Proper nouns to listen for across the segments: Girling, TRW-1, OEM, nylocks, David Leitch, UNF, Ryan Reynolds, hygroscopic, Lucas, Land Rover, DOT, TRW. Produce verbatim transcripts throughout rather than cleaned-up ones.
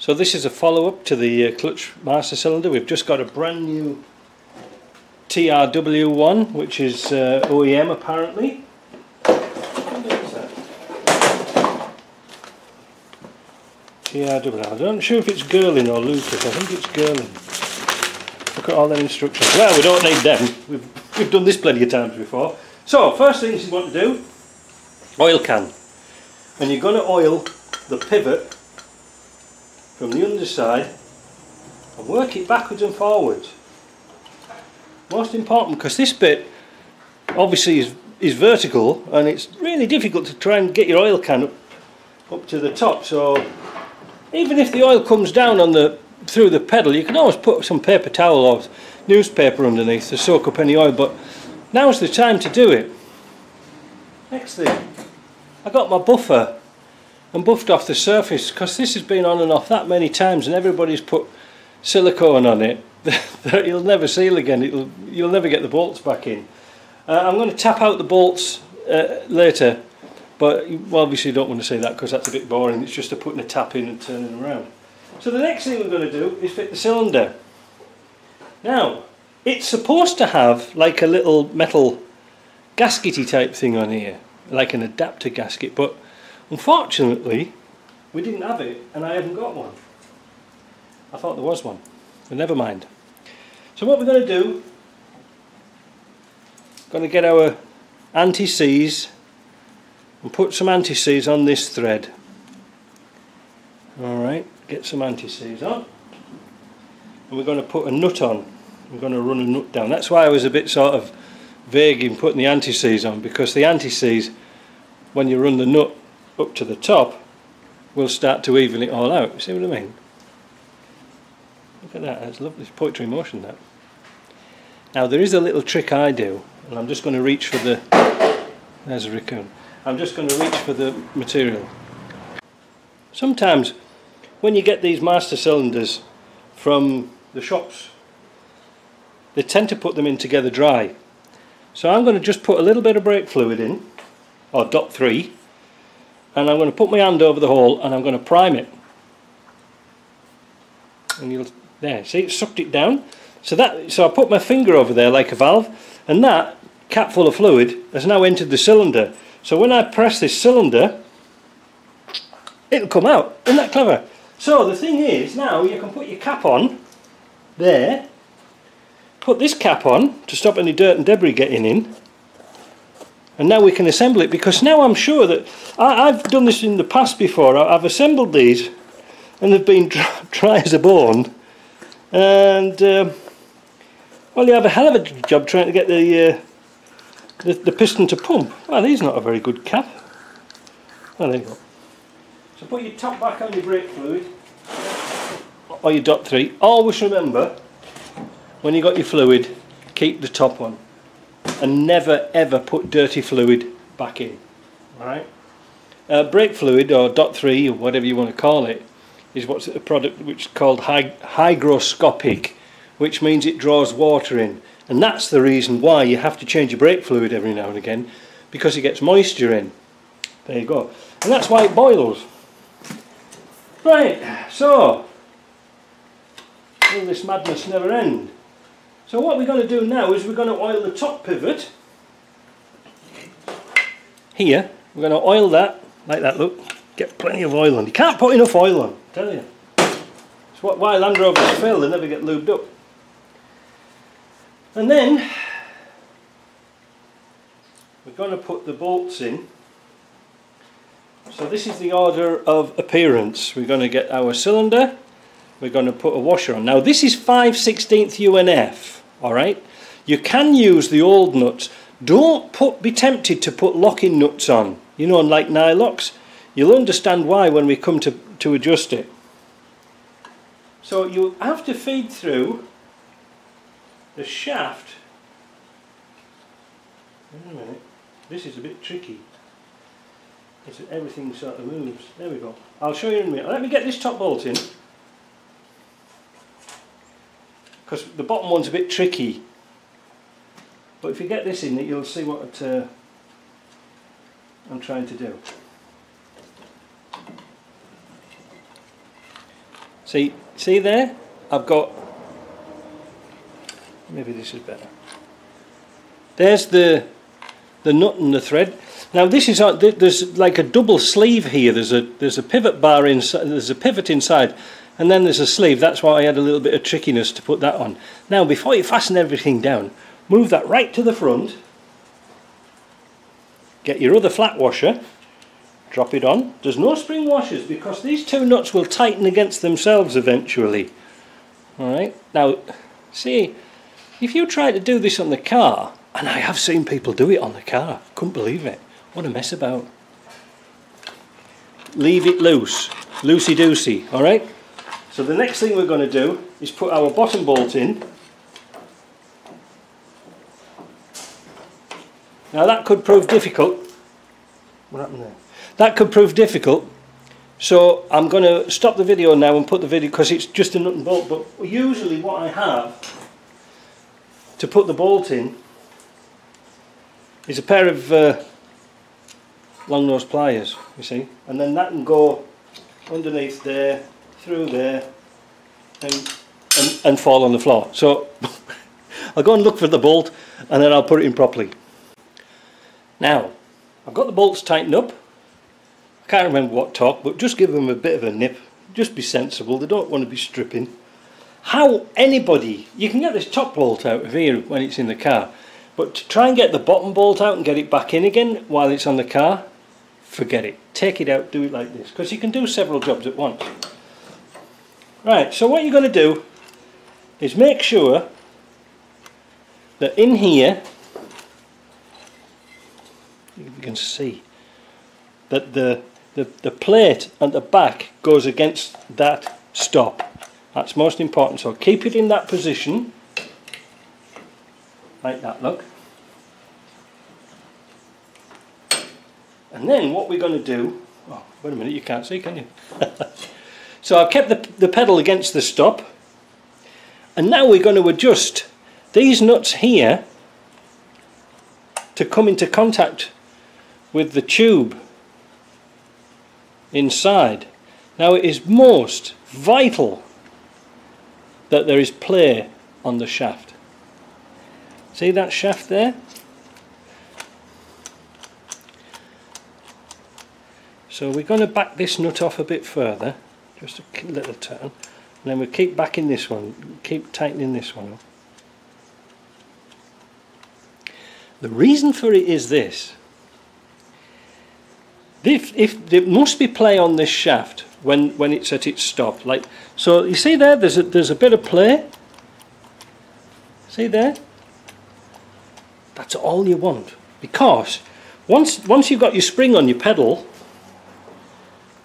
So this is a follow-up to the uh, clutch master cylinder. We've just got a brand new T R W one, which is uh, O E M apparently. T R W, I'm not sure if it's Girling or Lucas, I think it's Girling. Look at all their instructions. Well, we don't need them, we've, we've done this plenty of times before. So, first thing you want to do, oil can. And you're going to oil the pivot from the underside and work it backwards and forwards. Most important, because this bit obviously is, is vertical, and it's really difficult to try and get your oil can up, up to the top. So even if the oil comes down on the through the pedal, you can always put some paper towel or newspaper underneath to soak up any oil, but now's the time to do it. Next thing, I got my buffer and buffed off the surface, because this has been on and off that many times and everybody's put silicone on it that you'll never seal again. It'll, you'll never get the bolts back in. Uh, I'm going to tap out the bolts uh, later. But you obviously don't want to say that because that's a bit boring. It's just a putting a tap in and turning around. So the next thing we're going to do is fit the cylinder. Now, it's supposed to have like a little metal gaskety type thing on here, like an adapter gasket, but unfortunately we didn't have it and I haven't got one. I thought there was one, but never mind. So what we're going to do, going to get our anti-seize and put some anti-seize on this thread. Alright, get some anti-seize on, and we're going to put a nut on. We're going to run a nut down. That's why I was a bit sort of vague in putting the anti-seize on, because the anti-seize, when you run the nut up to the top, will start to even it all out. See what I mean? Look at that, that's lovely. It's poetry in motion, that. Now there is a little trick I do, and I'm just going to reach for the... There's a raccoon. I'm just going to reach for the material. Sometimes when you get these master cylinders from the shops, they tend to put them in together dry. So I'm going to just put a little bit of brake fluid in, or D O T three, and I'm going to put my hand over the hole and I'm going to prime it. And you'll, there, see, it sucked it down. So that, so I put my finger over there like a valve, and that cap full of fluid has now entered the cylinder. So when I press this cylinder, it'll come out. Isn't that clever? So the thing is, now you can put your cap on there, put this cap on to stop any dirt and debris getting in, and now we can assemble it, because now I'm sure that I, I've done this in the past before. I, I've assembled these and they've been dry, dry as a bone, and uh, well, you have a hell of a job trying to get the uh, The, the piston to pump. Well, he's not a very good cap. Well, there you go. So put your top back on your brake fluid or your D O T three. Always remember, when you got your fluid, keep the top on and never ever put dirty fluid back in. Alright? Uh, brake fluid or D O T three, or whatever you want to call it, is what's a product which is called hy hygroscopic, which means it draws water in. And that's the reason why you have to change your brake fluid every now and again, because it gets moisture in. There you go. And that's why it boils. Right, so will this madness never end? So what we're going to do now is we're going to oil the top pivot. Here, we're going to oil that, like that, look. Get plenty of oil on. You can't put enough oil on, I tell you. It's what, why Land Rovers fail, they never get lubed up. And then we're going to put the bolts in. So this is the order of appearance. We're going to get our cylinder, we're going to put a washer on. Now this is five sixteenths U N F, alright? You can use the old nuts. Don't put, be tempted to put locking nuts on, you know, like nylocks. You'll understand why when we come to, to adjust it. So you have to feed through the shaft. Wait a minute, this is a bit tricky. It's, everything sort of moves. There we go. I'll show you in a minute. Let me get this top bolt in, because the bottom one's a bit tricky. But if you get this in, you'll see what it, uh, I'm trying to do. See, see there? I've got, maybe this is better. There's the the nut and the thread. Now this is on, there's like a double sleeve here. There's a there's a pivot bar inside. There's a pivot inside, and then there's a sleeve. That's why I had a little bit of trickiness to put that on. Now before you fasten everything down, move that right to the front. Get your other flat washer, drop it on. There's no spring washers because these two nuts will tighten against themselves eventually. Alright, now see, if you try to do this on the car, and I have seen people do it on the car, couldn't believe it, what a mess about. Leave it loose, loosey-doosey, alright? So the next thing we're going to do is put our bottom bolt in. Now that could prove difficult. What happened there? That could prove difficult, so I'm going to stop the video now and put the video, because it's just a nut and bolt, but usually what I have to put the bolt in is a pair of uh, long nose pliers, you see, and then that can go underneath there, through there, and, and, and fall on the floor. So I'll go and look for the bolt and then I'll put it in properly. Now, I've got the bolts tightened up. I can't remember what torque, but just give them a bit of a nip. Just be sensible, they don't want to be stripping. How anybody, you can get this top bolt out of here when it's in the car, but to try and get the bottom bolt out and get it back in again while it's on the car, forget it. Take it out, do it like this, because you can do several jobs at once. Right, so what you're going to do is make sure that in here, you can see that the, the, the plate at the back goes against that stop. That's most important, so keep it in that position, like that, look. And then what we're going to do, oh, wait a minute, you can't see, can you? So I've kept the, the pedal against the stop, and now we're going to adjust these nuts here to come into contact with the tube inside. Now it is most vital that there is play on the shaft. See that shaft there? So we're going to back this nut off a bit further, just a little turn, and then we keep backing this one, keep tightening this one up. The reason for it is this: if, if there must be play on this shaft when when it's at its stop, like so. You see there, there's a, there's a bit of play. See there? That's all you want, because once once you've got your spring on your pedal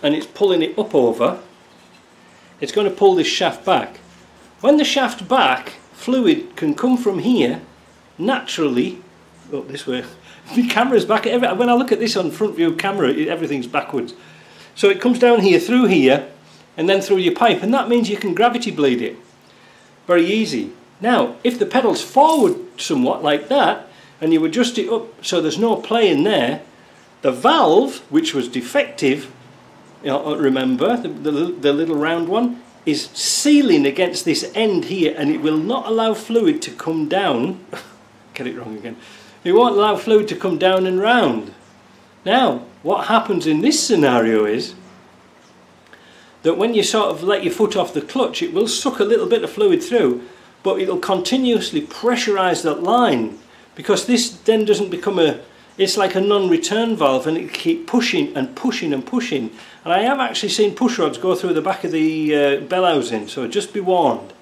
and it's pulling it up over, it's going to pull this shaft back. When the shaft back, fluid can come from here naturally up this way. The camera's back. Every, when I look at this on front view camera, it, everything's backwards. So it comes down here, through here, and then through your pipe, and that means you can gravity bleed it. Very easy. Now, if the pedal's forward somewhat like that, and you adjust it up so there's no play in there, the valve, which was defective, you know, remember, the, the, the little round one, is sealing against this end here, and it will not allow fluid to come down. Get it wrong again. It won't allow fluid to come down and round. Now, what happens in this scenario is that when you sort of let your foot off the clutch, it will suck a little bit of fluid through, but it'll continuously pressurize that line, because this then doesn't become a, it's like a non-return valve, and it'll keep pushing and pushing and pushing. And I have actually seen push rods go through the back of the uh, bell housing, so just be warned.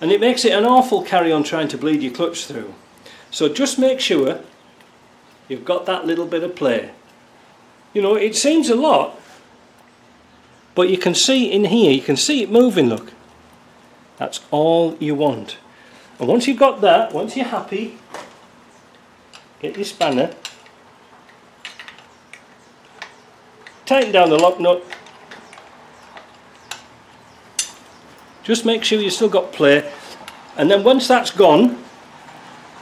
And it makes it an awful carry on trying to bleed your clutch through. So just make sure you've got that little bit of play. You know, it seems a lot, but you can see in here, you can see it moving, look. That's all you want. And once you've got that, once you're happy, get your spanner, tighten down the lock nut. Just make sure you've still got play. And then once that's gone,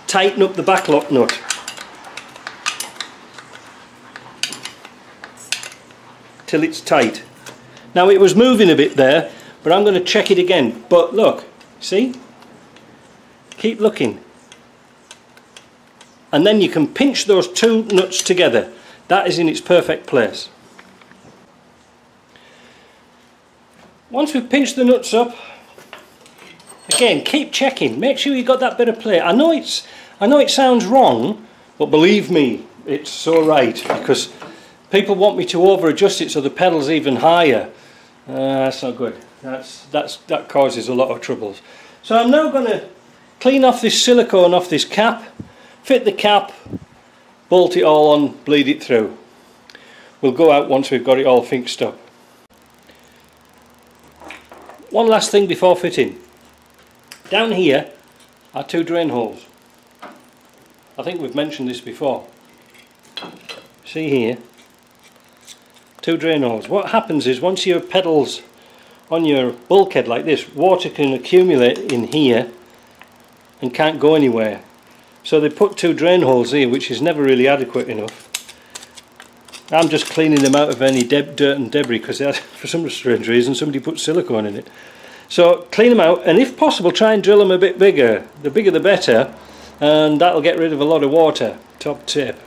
tighten up the back lock nut. Till it's tight. Now it was moving a bit there, but I'm going to check it again. But look, see, keep looking, and then you can pinch those two nuts together. That is in its perfect place. Once we've pinched the nuts up, again, keep checking, make sure you've got that bit of play. I know it's I know it sounds wrong, but believe me, it's so right, because people want me to over adjust it so the pedal's even higher. Uh, that's not good. That's, that's, that causes a lot of troubles. So I'm now going to clean off this silicone off this cap, fit the cap, bolt it all on, bleed it through. We'll go out once we've got it all fixed up. One last thing before fitting. Down here are two drain holes. I think we've mentioned this before. See here, two drain holes. What happens is once your pedal's on your bulkhead like this, water can accumulate in here and can't go anywhere. So they put two drain holes here, which is never really adequate enough. I'm just cleaning them out of any dirt and debris, because for some strange reason somebody put silicone in it. So clean them out, and if possible try and drill them a bit bigger. The bigger the better, and that'll get rid of a lot of water. Top tip.